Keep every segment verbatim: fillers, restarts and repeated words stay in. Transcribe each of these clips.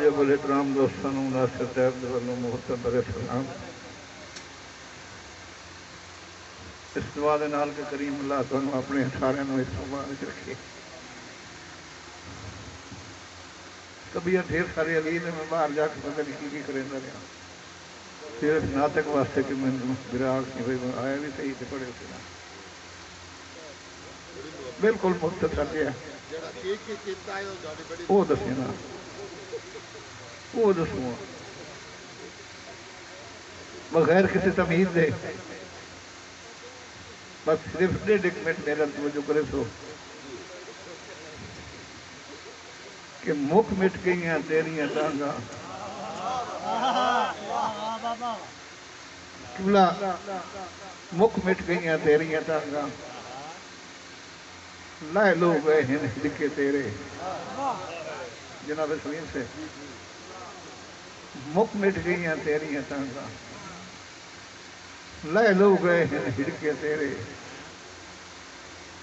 आज अबुल इतराम दोस्तों नासिर साहब वालों मुहतब सलाम इस दुआ के नाल के करीम अल्लाह तुहानू अपने सारे इस बार रखे। तबीयत ढेर सारी अलील है, मैं बाहर जाके पता नहीं की करेंदा रहा सिर्फ नाटक वास्ते कि मैं विराग भाई आया भी सही से पढ़े उसे बिल्कुल मुफ्त कर दिया वो दसेना वो दसूँगा बगैर किसी तमीज दे बस सिर्फ डेढ़ एक मिनट मेरा तवज्जो करे सो कि मुख मिट गई तेरिया टांगा किबला मुख मिट गई तेरिया टांगा लाए लो गए हैं लिखे तेरे जनाब सलीम से मुख मिट गई तेरिया टांगा लाए लो गए हैं हिड़के तेरे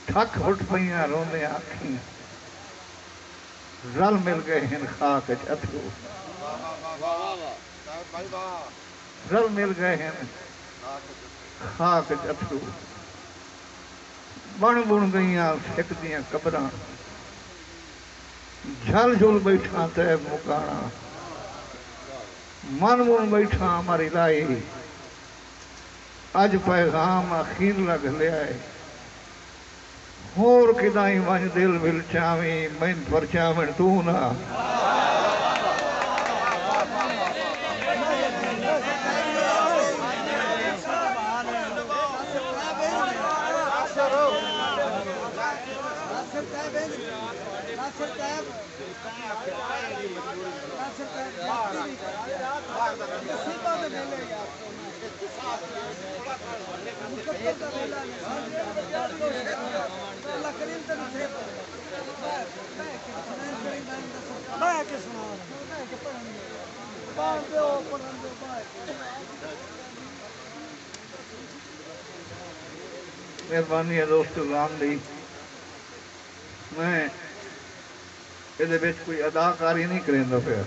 थक उठ पईया रोंदे आखियां रल मिल गए हैं खाक अथरू रल मिल गए हैं खाक अथरू बण बुण गई सिक दियां कबरां झल झुल बैठा तय मुकाणा मन मुन बैठा हमारी लाई अज पैगाम आखिर लग लिया है होर किदाई वंज दिल मिल चावे मैन पर चावन तू ना मेहरबानी है दोस्तों राम दी मैं ये कोई अदाकारी नहीं करेंदा पे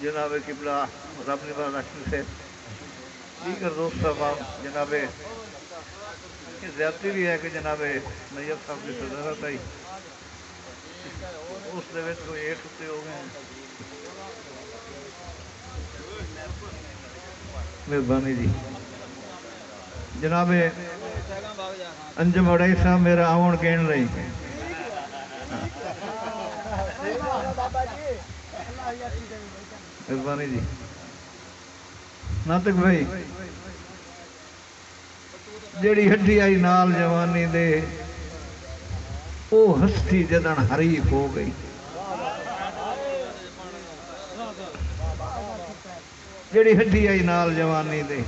जनाब किबला रब से दीगर दोस्त साहब जनाब ज्यादती भी है कि जनाब नैयब साहब की सदारत आई उस कोई एक उत्ते हो गए। मेहरबानी जी जनाब अंजम अड़ाई साहब मेरा आवन कहन रही मेहरबानी जी नातक भाई जड़ी हड्डी आई नाल जवानी दे ओ हस्ती जदन हरीफ हो गई जड़ी हड्डी आई नाल जवानी दे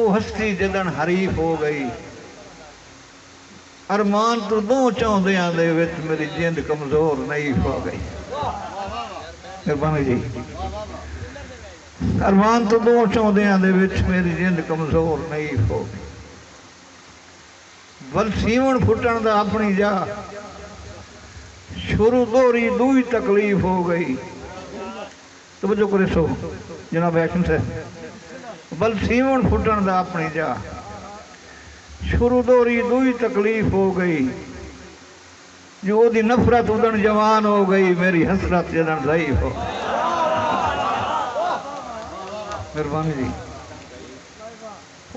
ओ हस्ती जदन हरीफ हो गई अरमान तो दो चाहदियां दे विच मेरी जिंद कमजोर नहीं हो गई। मेहरबानी जी अरमान तो दो चाहदियां दे विच मेरी जिंद कमजोर नहीं हो गई बल सीवण फुटन दा अपनी जा शुरू दोरी दूई तकलीफ हो गई तवज्जो करे सो जनाब एक्शन से बल सीवण फुटन दा अपनी जा शुरू दोरी दूई तकलीफ हो गई जो ओदी नफरत उदन जवान हो गई मेरी हसरत जदन ज़ईफ हो। मेहरबानी जी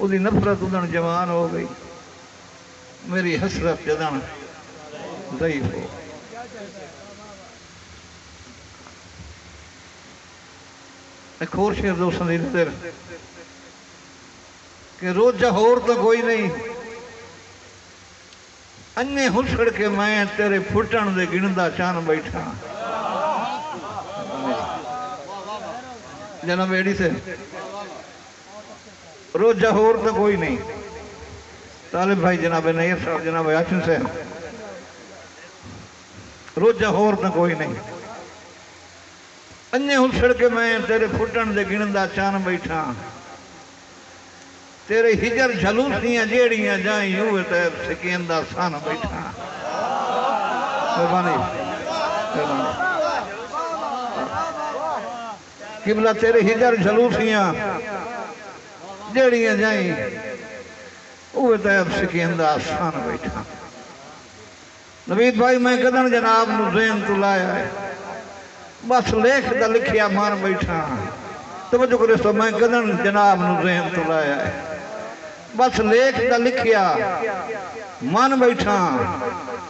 ओदी नफरत उदन जवान हो गई मेरी हसरत जदन ज़ईफ हो एक होर शेर दोस्तों के रोजा होर तो कोई नहीं अन्ने हुसड़ के मैं तेरे फुटन दे गिणदा चान बैठा जनाब एड़ी से रोजा होर तो कोई नहीं तालिब भाई जनाब नैयब साहब जनाब यासिन से रोजा होर तो कोई नहीं अन्ने हुसड़ के मैं तेरे फुटन दे गिणदा चान बैठा, तेरे हिजर जलूसियां जेड़ियां जाई हुए ते सिकेंदा सान बैठा। मेहरबानी किबला तेरे हिजर जलूसियां जेड़ियां जाई हुए ते सिकेंदा सान बैठा। नवीद भाई मैं कदन जनाब नु ज़हन तो लाया बस लेख दा लिखिया मार बैठा। तवज्जो करो सो मैं कदन जनाब नु ज़हन तो लाया बस लेख दा लिखिया मन बैठा।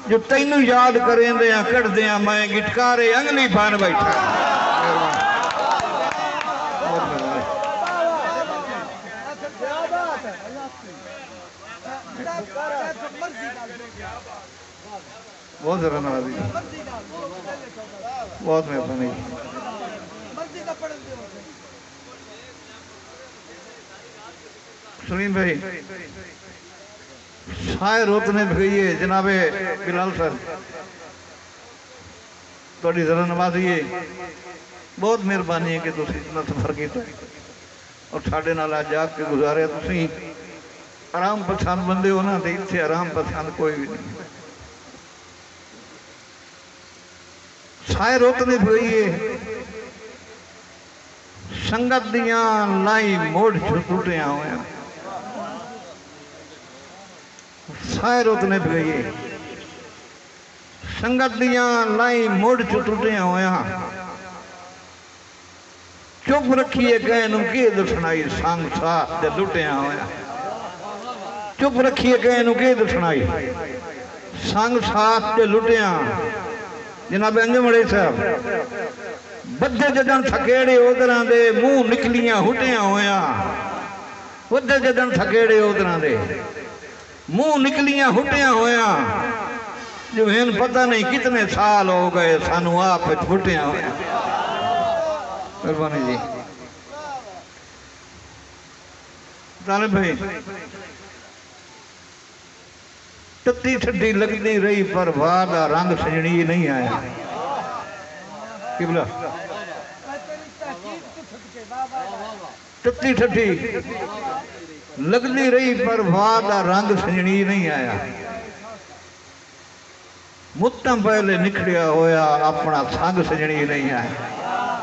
जो तैनू याद करेंदेया कढ़देया मैं गिटकारे अंगली पान बैठा। बहुत जरा नाराजी बहुत मेहरबानी। सुनील भाई साय रोतने भेजिए जनाबे बिलाल सर थोड़ी जरा नवाजी बहुत मेहरबानी है कि तुम इतना सफर किया और साढ़े नाल जाके गुजारे। तुम आराम पसंद बंदे हो ना तो इतने आराम पसंद कोई भी नहीं। साय रोतने भेजिए संगत दिया लाई मोड़ छुटुटिया हुआ। साय रोतने भेजिए संगत दिया लाई मोड़ छुटुटिया हुआ। चुप रखिए गए नु के दसनाई संग साथ दे लुटिया हुआ। चुप रखिए गए नु के दसनाई संग साथ दे लुटिया। जनाब अंजमड़े साहब बदे जदन थकेड़े उधर दे मुंह निकलियां हुटिया होया। बदे जदन थकेड़े उधर दे मुंह निकलियां हुटिया होया। जो इन पता नहीं कितने साल हो गए सानू आप फुटिया होया। मेहरबानी जी तालिब भाई टट्टी ठट्टी लगती रही पर वाह का रंग सजनी नहीं आया। किबला टट्टी ठट्टी लगती रही पर वाह का रंग सजनी नहीं आया। मुत्ता पहले निखड़िया होया अपना संग सजनी नहीं आया।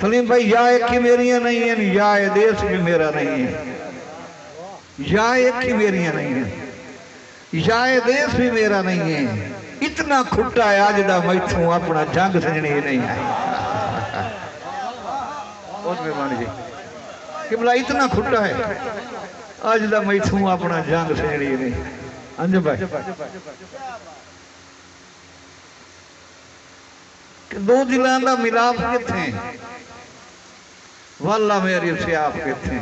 सलीम भाई या एक ही मेरिया नहीं है या देश भी मेरा नहीं है। या एक ही मेरिया नहीं है जाए देश भी मेरा नहीं है। इतना खुट्टा है आज का मैथों अपना जंग सजनी नहीं है। बहुत मेहरबानी जी कि भला इतना खुट्टा है आज का मैथों अपना जंग सजनी नहीं है। अंज भाई दो जिलों का मिलाप कितने वाला मेरे से आप कितने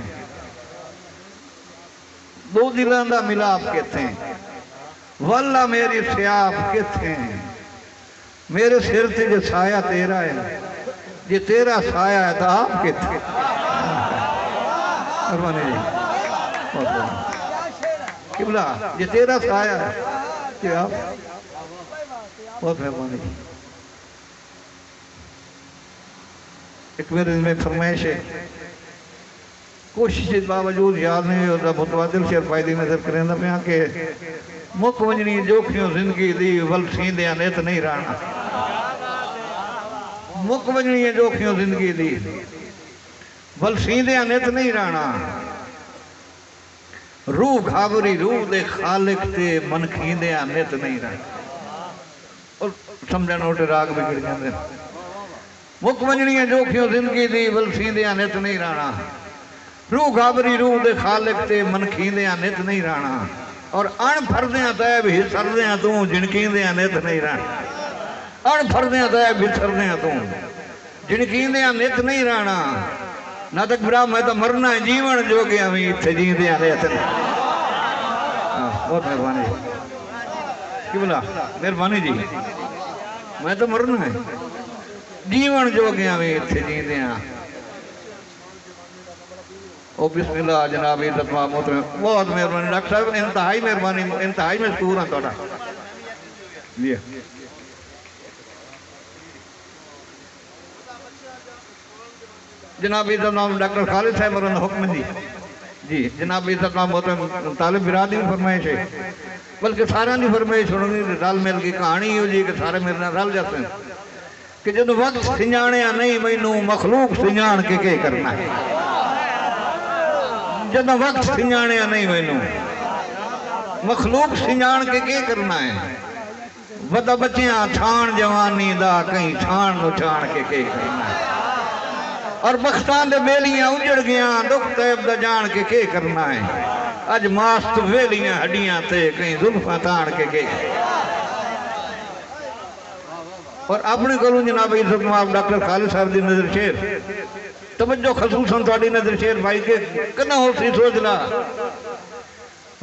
दो जिलों का मिलाप कितने वल्ला मेरी सियाब किथे। मेरे सिर से जो साया तेरा है जे तेरा साया है तो आप किथे। किबला जे तेरा साया है ते आप। बहुत मेहरबानी। एक मेरे में फरमाइश है कोशिश के बावजूद याद नहीं होता मुतवादिल शेर फायदे में सिर्फ करेंदा पिया के मुख वजनी जोखियों जिंदगी दी वल सींदिया नेत नहीं रहना। मुख वजनी जोखियों जिंदगी दी वल सींदिया नेत नहीं रहना। रूह घावरी रूह दे खालिक ते मन खींदिया नेत नहीं रहना। और समझण ओटे राग बिगड़ जांदे। मुख वजनी जोखियों जिंदगी दी वल सींदिया नेत नहीं रहना। रूह घावरी रूह दे खालिक ते मन खींदिया नेत नहीं रहना। और अण फरदियां तैब हिसरदियां तू जिणकींदियां नित नहीं रहना। अण फरदियां तैब हिसरदियां तू जिणकींदियां नित नहीं रहना। ना तक भरा मैं तो मरना है जीवन जो कि अभी इतने जींदियां नित नहीं। बहुत मेहरबानी कि बोला मेहरबानी जी मैं तो मरना है जीवन जो कि अभी इतने जींदियां। ओ बिस्मिल्लाह जनाब इज्जत महमूद बहुत मेहरबानी डॉक्टर साहब इंतहाई मेहरबानी इंतहाई मशहूर है थोड़ा जी। जनाब इज़्ज़त नाम डॉक्टर खालिद साहब और हुक्म जी जी जनाब इज़्ज़त नाम मोहतरम तालिब बिरादरी की फरमाइश है, बल्कि सारे की फरमाइश होनी रल मिल की कहानी हो जी कि सारे मेरे रल जाते हैं कि जब वक्त सिंजाने नहीं मैनू मखलूक सिंजान के के करना है, जब वक्त सिंजाने नहीं मैनू मखलूक सिंजान के के करना है, वदा बचिया छाण जवानी दा कहीं छाण नु छाण के के करना है और बख्तान दे बेलियां उजड़ गया दुख तैब दा जान के के करना है, अज मास्त वेलियां हड्डियां ते कहीं जुल्फा तान के के और अपने को जनाब इज्जत नाम डॉक्टर खालिद साहब की नजर शेर तवज्जो खसूसन तुहाडी नजर शेर भाई के कना हो सी सोच ला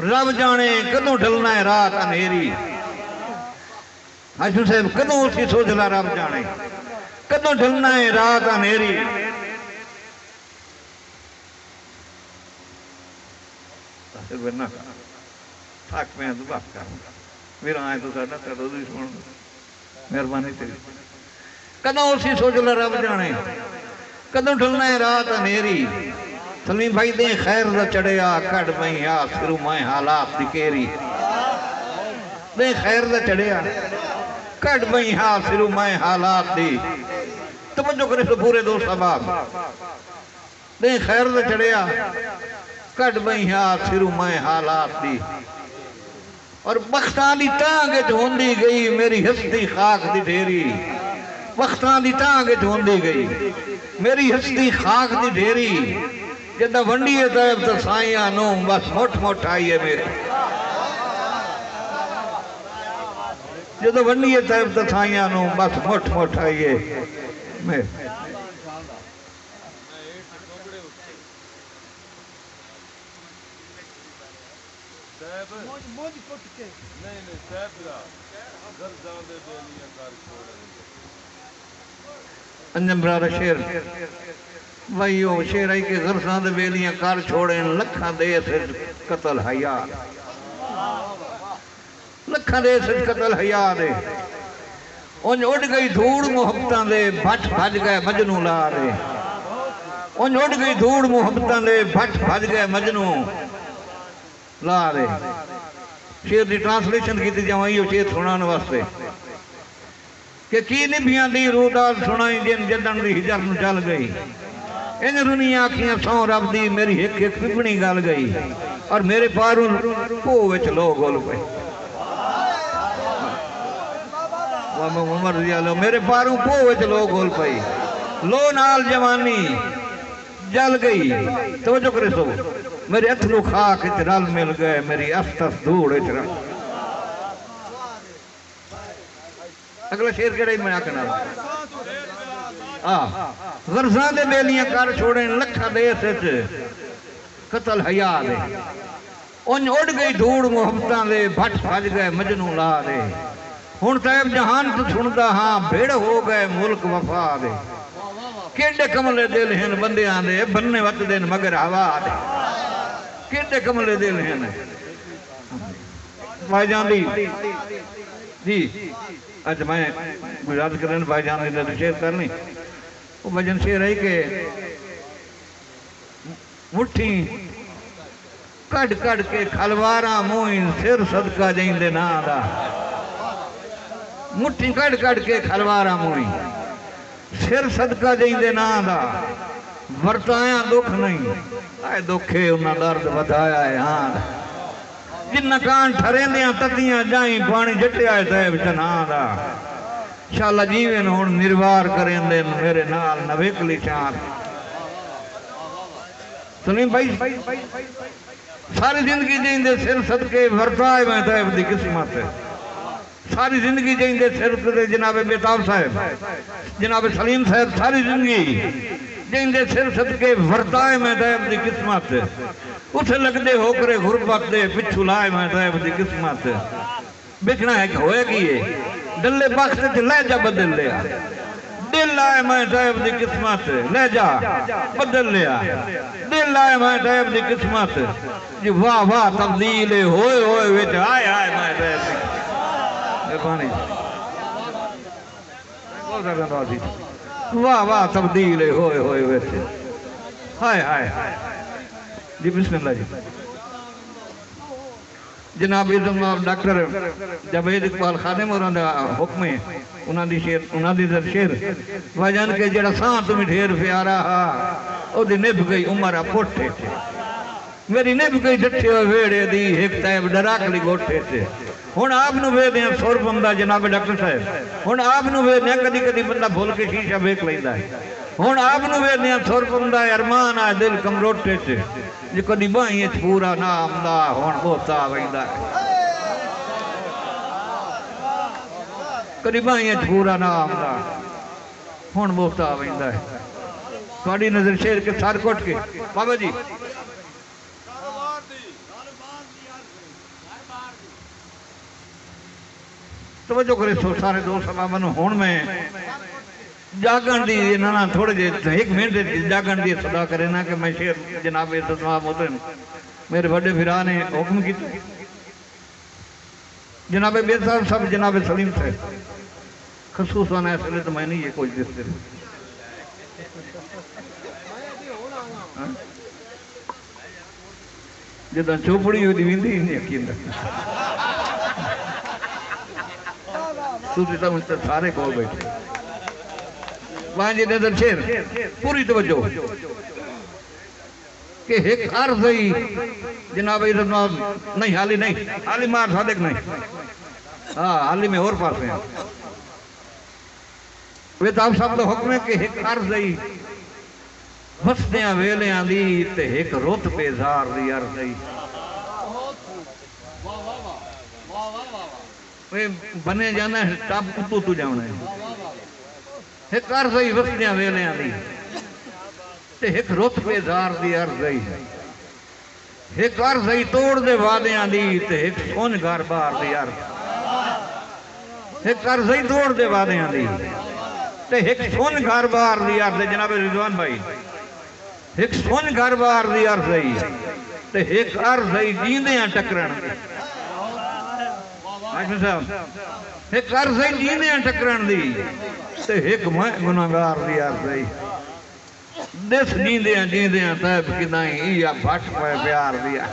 रब जाने कदों ढलना है रात अंधेरी, हाशम साहब कदों उसी सोच ला रब जाने कदों ढलना है रात अंधेरी, मेरा आए तो साढ़ा मेहरबानी तेरी कदों उसी सोच ला रब जाने कदों ढलना है रात अंधेरी, सलीम भाई दे खैर दा चढ़िया कट मई आ फिरू मैं हालात दी केरी दे खैर दा चढ़िया कट मई आ फिरू मैं हालात दी तवज्जो करे तो पूरे दोस्त साहब दे खैर दा चढ़िया कट मई आ फिरू मैं हालात दी और बख्तां दी तांग च होंदी गई मेरी हस्ती खाक दी ढेरी, बख्तां दी तांग च होंदी गई मेरी हस्ती खाक दी ढेरी, जिदा वंडी तैब तो साइया नो बस मुठ मुठ आई है मेरे जो वंडी तैब तो साइया नो बस मुठ मुठ आई है मेरे। अंजम बरादर शेर भाई वो शेर आई के गरसा दे बेलियां कर छोड़े लखा दे कतल हया लखा दे कतल हया दे उन उड़ गई धूड़ मुहब्बतां दे भट भज गए मजनू ला दे उन उड़ गई धूड़ मुहब्बतां दे भट भज गए मजनू ला दे। शेर की ट्रांसलेशन की जावा इहो शेर सुनाने वास्ते कि की निभियां दी रूदाल सुनाई जिन जदन दी हिजर नूं चल गई इन रुनिया आखियां सौ रब दी मेरी एक एक पिपणी गल गई और मेरे पारू भो विच लो गोल पे मेरे पारू भो विच लो गोल पई लो नाल जवानी जल गई तवज्जो करे सो मेरे अथरू खाक च रल मिल गए मेरी अस्तस धूड़ च रल। अगला शेर केड़ा मैं आखना गरजा दे बेलियां कर छोड़े लखा देश कतल हया दे उन उड़ गई धूड़ मुहब्बतां दे भट भज गए मजनू ला दे हुण तैब जहान तो सुनदा हां भेड़ हो गए मुल्क वफा दे केडे कमले दिल हैं बंदियां दे बन्ने वत देन मगर हवा दे केडे कमले दिल हैं भाई जान दी जी अज मैं गुजरात करन भाई जान दी नशेर करनी भजन शेर है कि मुट्ठी कट कट के खलवारा मोइन सिर सदका जाइंदे ना दा मुट्ठी कट कट के खलवारा मोइन सिर सदका जाइंदे ना दा वरताया दुख नहीं आए दुखे उन्ना दर्द बताया है हाँ जिन्ना कान ठरेंदियां ततियां जाई पानी जटिया साहब जना दा शाला जीवन हुण निर्वार करें दे मेरे नाल नवेकली चार सलीम भाई सारी जिंदगी जींदे सिर सदके वरताए मैं तैब दी किस्मत सारी जिंदगी जींदे सिर सदके जनाबे बेताब साहब जनाबे सलीम साहब सारी जिंदगी जींदे सिर सदके वरताए मैं तैब दी किस्मत उसे लगदे होकरे गुरबत दे पिछू लाए मैं तैब दी किस्मत बिकना है कि होएगी डल्ले बख्त च लहजा बदल लिया दिल आए मैं साहब दी किस्मत लहजा बदल लिया दिल आए मैं साहब दी किस्मत जी वाह वाह तब्दील होए होए विच आए आए मैं साहब दी मेहरबानी बहुत बहुत वाह वाह तब्दील होए होए वैसे। हाय हाय हाय जी, बिस्मिल्लाह जी। जनाब जनाब डॉक्टर जबेद इकबाल खाने हुक्म है उन्होंने शेर उन्होंने शेर वजन के जरा सां तुम्हें ढेर प्यारा हा ओदी निभ गई उम्र पुठे थे मेरी निभ गई डटे वेड़े दी एक टाइम डराकली गोठे थे। हुण आप नूं वेखदे आं सुर बंदा जनाब डॉक्टर साहब, हुण आप नूं वेखदे आं कदी कदी बंदा भुल के शीशा वेख लैंदा है। हुण आप नूं वेखदे आं सुर बंदा अरमान आ दिल कमरोटे च जे कदी बाहीं च पूरा ना आंदा हुण होता वेंदा है, कदी बाहीं च पूरा ना आंदा हुण होता वेंदा है। तुहाडी नज़र शेर के सर कोट के बाबा जी तवज्जो करे सो सारे दोस्त मन हूँ मैं जागण दी ना ना थोड़े जे एक मिनट जागण दी सदा करे ना कि मैं शेर जनाब मेरे बड़े फिरा ने हुक्म की जनाब बेद साहब सब जनाब सलीम थे खसूसा ने इसलिए तो मैं नहीं ये कुछ दिखते जदा चोपड़ी वींदी ही नहीं यकीन सारे को बैठे शेर पूरी तवज्जो के एक अर्ज ही जनाब नहीं हाली नहीं हाली मार सादिक नहीं हाँ हाली में और पास हैं वे तो आप सब हुक्म के एक अर्ज ही हसदिया वेलिया दी ते एक रुत बेजार दी अर्ज ही वे बने जाना है टप उतू तू जाना है एक अर्ज ही वसदिया वेलिया दी ते एक रुत बेजार दी अर्ज ही एक अर्ज ही तोड़ दे वादिया दी ते एक सोन घर बार दी अर्ज एक अर्ज ही तोड़ दे वादिया दी ते एक सोन घर बार दी अर्ज जनाब रिजवान भाई एक सोन घर बार दी अर्ज ही ते एक अर्ज ही जींदे टकरण एक अर्ज ही जीने टकरण दी ते एक मैं गुनाहगार दी अर्ज ही दिस जींदे जींदे तैब किदाई या भट पे प्यार दिया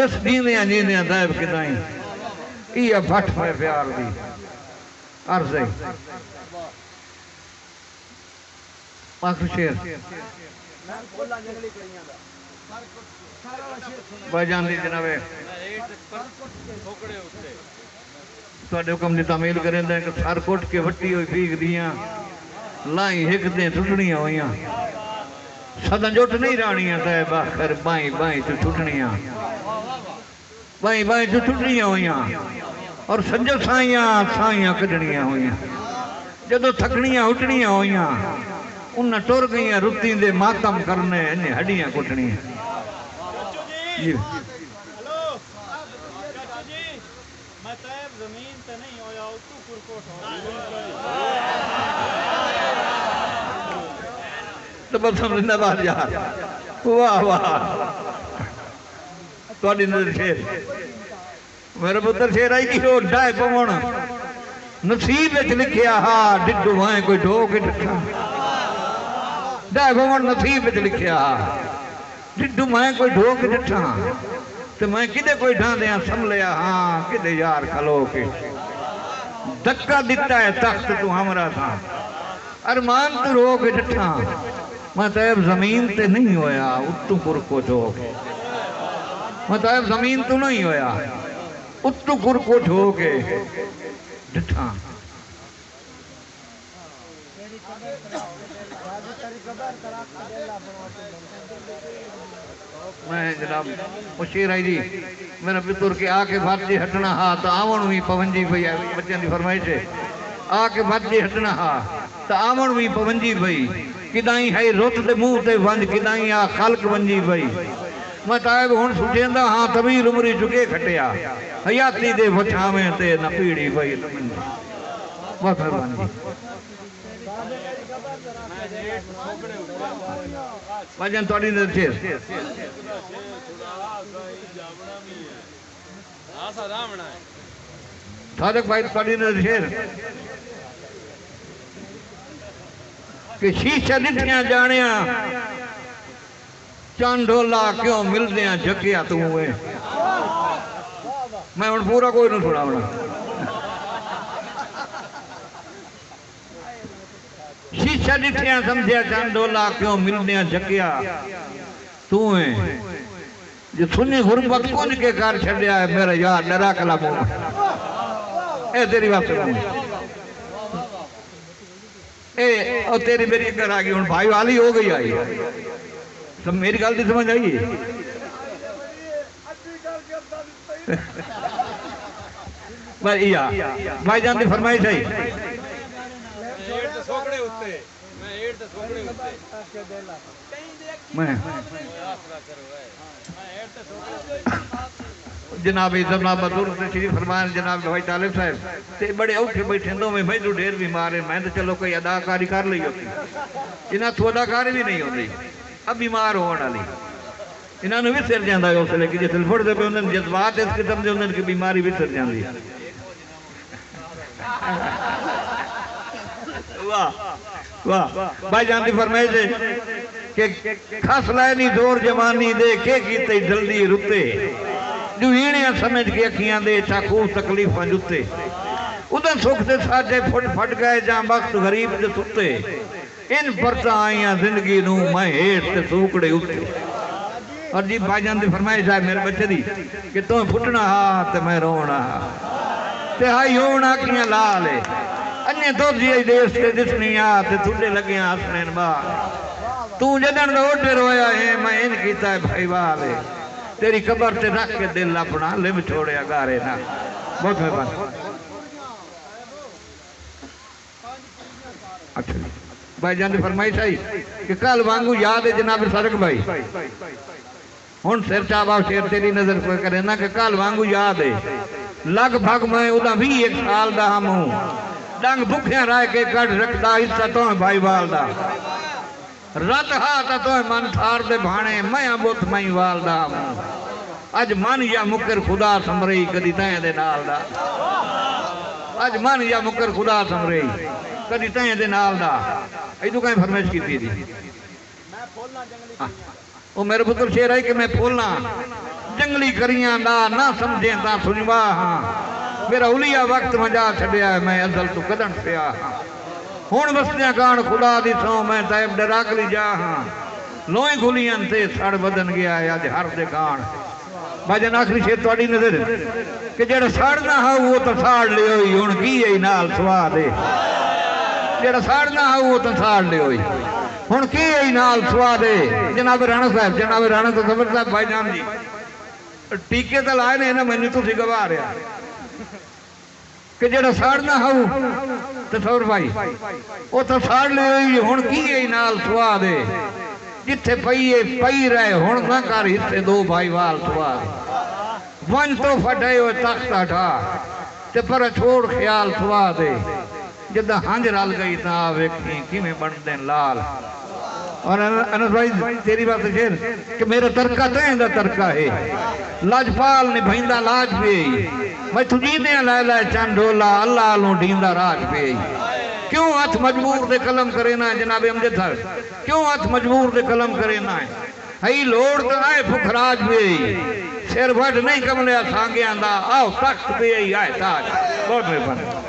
दिस जींदे जींदे तैब किदाई या भट पे प्यार दी अर्ज ही आखिर शेर जनाबे हुक्म की तामील करें सर कुट के वटी हुई भीख दिया लाई हिक दे टुटनिया हुई सदा जुट नहीं रानिया बाई बाई बाई चु टुटनिया बाई बाई चु टुटनिया हुई और सजो साइया साइया कढ़निया हुई जदों थकनिया हुटनिया हुई उन्हें टुर गई रुती दे मातम करने हड्डियां कुटनिया तो बस हम जिंदाबाद यार वाह वाह थोड़ी नजर शेर मेरा पुत्र शेर आई कि डाय पवन नसीब लिखिया हा डिडू वाए कोई ढो के डा डाय पवन नसीब लिखिया डिडू मैं कोई ढो के डा तो मैं किदे कोई ढां दिया संभलिया हाँ किदे यार खलो के धक्का दिता है तख्त तू हमरा था अरमान तू रोक डा मैं तैब जमीन ते नहीं होया उत्तू कुरको ठोक मैं तैब जमीन तू नहीं होया उत्तू कुरको ठोक डा मैं जनाब मुशीर आई जी मेरा पितुर के आके भाजी हटना हा तो आवण भी पवंजी पई बच्चों की फरमाइश है आके भाजी हटना हा तो आवण भी पवंजी पई किदाई है रुत दे मुंह ते वंज किदाई आ खलक वंजी पई मैं तायब हुण सुटेंदा हाँ तवील उमरी चुके खटिया हयाती दे वछावें ते न पीड़ी पई वाह मेहरबानी भजन थोड़ी देर शेर साधक भाई थोड़ी देर शेर कि शीशे दिखिया जानिया चांडोला क्यों मिलदिया जकिया तू है। मैं हूँ पूरा कोई नहीं सुना शीशे दिखिया समझिया चांडोला क्यों मिलदिया जकिया तू है। जो सुनी गुरबत को के घर छड़िया है मेरा यार डरा कला मो ए तेरी बात ए और तेरी मेरी घर आ गई हूँ भाई वाली हो गई आई सब मेरी गल नहीं समझ आई भाई भाई जान की फरमाइश आई जनाब जनाब बदूर श्री फरमान जनाब भाई तालिब साहब ते बड़े औखे बैठे दो में भाई तू ढेर बीमार है। मैं तो चलो कोई अदाकारी कर ली होती इन्हें तो अदाकारी भी नहीं होती अब बीमार होने वाली इन्होंने विसर जाता है उसले कि जिस फुट पे उन्होंने जज्बात इस किस्म के उन्होंने बीमारी विसर जाती है। वाह वाह भाई जान की फरमाइश के खस लैनी जोर जवानी दे के कीते जल्दी रुते जुहीणिया समझ के अखियां दे चाकूब तकलीफा जुते उदन सुख दे साजे फुट फट गए जा वक्त गरीब दे सुते इन परता आईया जिंदगी नू मैं हेठ ते सूकड़े उते। और जी भाई जान की फरमाइश है मेरे बच्चे दी कि तू फुटना हा ते मैं रोना हा ते हाई होना अखियां ला ले अन्य तो देश से दिसनी आ ते तुझे लगे हसने तू जदन रोटे रोया है मैं इन किता है भाई वाले तेरी कबर ते रख के दिल अपना लिम छोड़या गारे ना। बहुत मेहरबान अच्छा भाई जान फरमाइश आई कि कल वांगू याद है जनाब सरक भाई हूँ सिर चाबा शेर तेरी नजर पर करे ना कि कल वांगू याद है लगभग मैं उदा भी एक साल दा हम हूँ डंग भुखिया रह के कट रखता हिस्सा तो भाई वालदा रत हाथ तो मन थार दे भाने मैं बुत मई वालदा अज मन या मुकर खुदा समरई कदी तय दे नाल दा अज मन या मुकर खुदा समरई कदी तय दे नाल दा इदू कहीं फरमाइश कीती दी मैं बोलना जंगली ओ मेरे पुत्र शेर है कि मैं बोलना जंगली करियां दा ना समझे ता सुनवा हां मेरा उलिया वक्त मजा छड़िया मैं अजल तू कदन पिया हाँ हूँ बसदिया कान खुदा दी सौ मैं तैब डराकली जा हाँ लोई गुलियन से सड़ बदन गया है अज हर दे कान भजन आखिरी शेर थोड़ी नजर कि जड़ा सड़ना हा वो तो साड़ लियो हूँ की है नाल सुहा दे जड़ा सड़ना हा वो तो साड़ लियो हूँ की है नाल सुहा दे। जनाब राणा साहब जनाब राणा तो सबर साहब भाई जान जी टीके तो लाए ने ना मैनू तुसी गवा रहा कि जरा साड़ना हाउ तो सौर भाई वो तो साड़ ले हूँ की है नाल सुहा दे जिथे पई है पई रहे हूँ ना कर हिस्से दो भाई वाल सुहा वन तो फटे हो तख्त हटा ते पर छोड़ ख्याल सुहा दे जिदा हंज रल गई तो वेखी किमें बनते लाल। और अनस भाई तेरी बात शेर कि मेरा तरका तय तरका है लाजपाल निभाइंदा लाज पे मैं तुझीदिया ला ला चांडोला अल्लाह लो ढींदा राज पे क्यों हथ मजबूर दे कलम करे ना जनाब अमजद साहब क्यों हथ मजबूर दे कलम करे ना है लोड़ तो आए फुखराज पे सिर वट नहीं कमलिया सांगिया दा आओ तख्त पे आए ताज। बहुत मेहरबानी